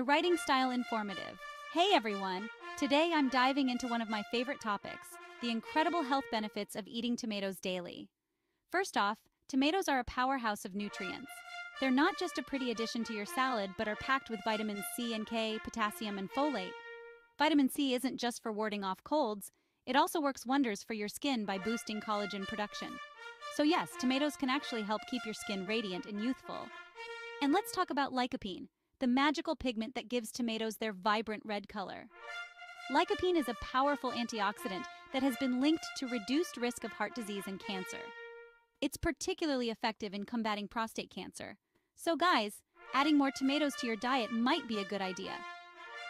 A writing style informative. Hey everyone! Today I'm diving into one of my favorite topics, the incredible health benefits of eating tomatoes daily. First off, tomatoes are a powerhouse of nutrients. They're not just a pretty addition to your salad, but are packed with vitamins C and K, potassium, and folate. Vitamin C isn't just for warding off colds, it also works wonders for your skin by boosting collagen production. So yes, tomatoes can actually help keep your skin radiant and youthful. And let's talk about lycopene, the magical pigment that gives tomatoes their vibrant red color. Lycopene is a powerful antioxidant that has been linked to reduced risk of heart disease and cancer. It's particularly effective in combating prostate cancer. So guys, adding more tomatoes to your diet might be a good idea.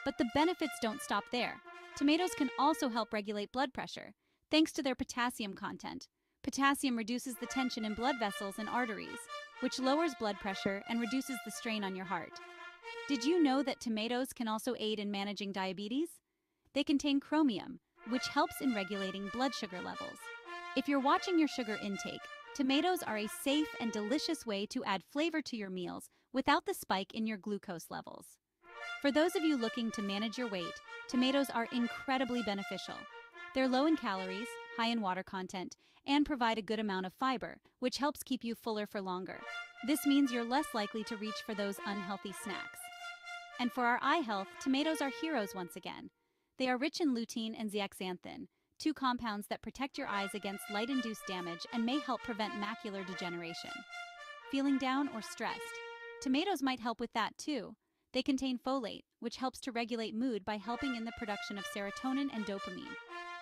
But the benefits don't stop there. Tomatoes can also help regulate blood pressure, thanks to their potassium content. Potassium reduces the tension in blood vessels and arteries, which lowers blood pressure and reduces the strain on your heart. Did you know that tomatoes can also aid in managing diabetes? They contain chromium, which helps in regulating blood sugar levels. If you're watching your sugar intake, tomatoes are a safe and delicious way to add flavor to your meals without the spike in your glucose levels. For those of you looking to manage your weight, tomatoes are incredibly beneficial. They're low in calories, high in water content, and provide a good amount of fiber, which helps keep you fuller for longer. This means you're less likely to reach for those unhealthy snacks. And for our eye health, tomatoes are heroes once again. They are rich in lutein and zeaxanthin, two compounds that protect your eyes against light-induced damage and may help prevent macular degeneration. Feeling down or stressed? Tomatoes might help with that too. They contain folate, which helps to regulate mood by helping in the production of serotonin and dopamine.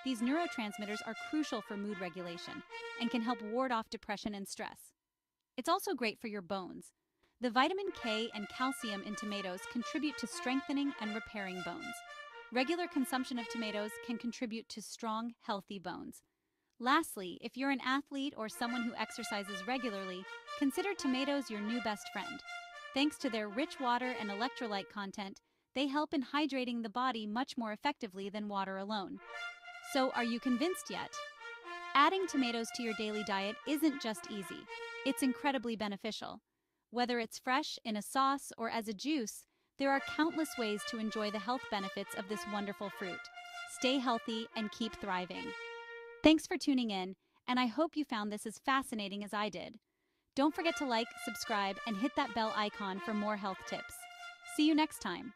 These neurotransmitters are crucial for mood regulation and can help ward off depression and stress. It's also great for your bones. The vitamin K and calcium in tomatoes contribute to strengthening and repairing bones. Regular consumption of tomatoes can contribute to strong, healthy bones. Lastly, if you're an athlete or someone who exercises regularly, consider tomatoes your new best friend. Thanks to their rich water and electrolyte content, they help in hydrating the body much more effectively than water alone. So, are you convinced yet? Adding tomatoes to your daily diet isn't just easy, it's incredibly beneficial. Whether it's fresh, in a sauce, or as a juice, there are countless ways to enjoy the health benefits of this wonderful fruit. Stay healthy and keep thriving. Thanks for tuning in, and I hope you found this as fascinating as I did. Don't forget to like, subscribe, and hit that bell icon for more health tips. See you next time.